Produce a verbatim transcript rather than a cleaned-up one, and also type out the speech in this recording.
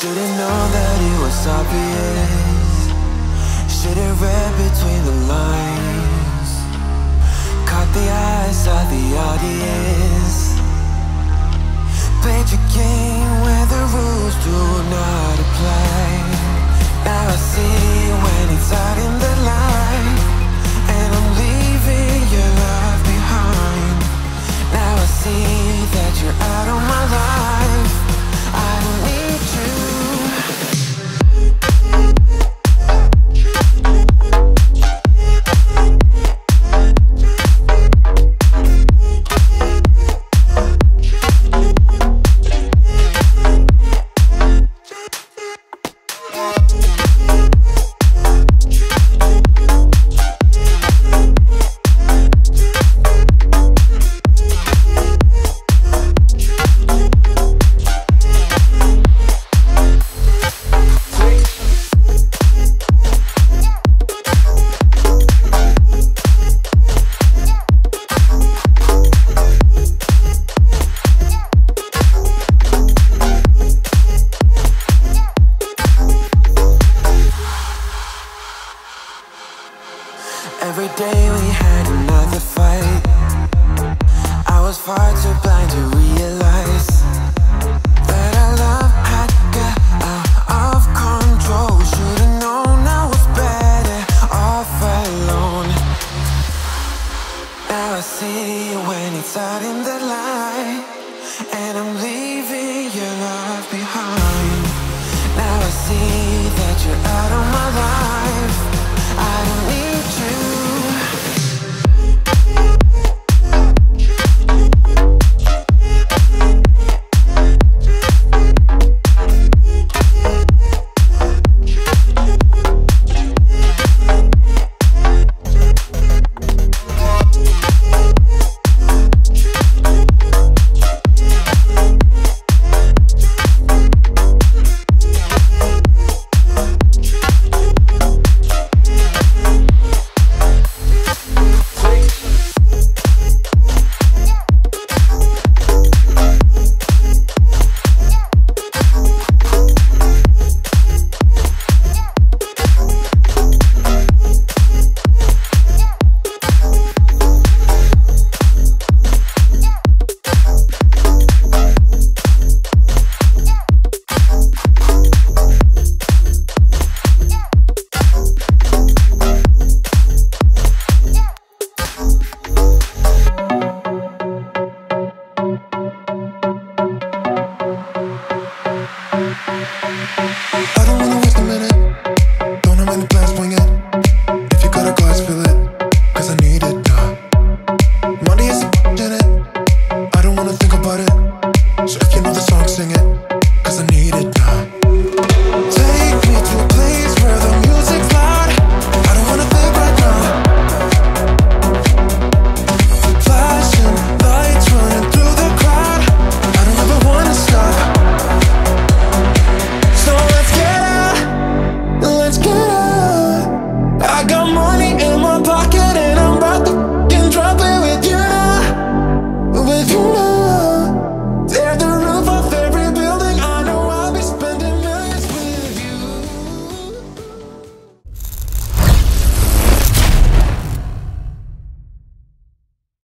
Should've known that it was obvious. Should've read between the lines. Caught the eyes of the audience. Played your game where the rules do not apply. Now I see when it's out in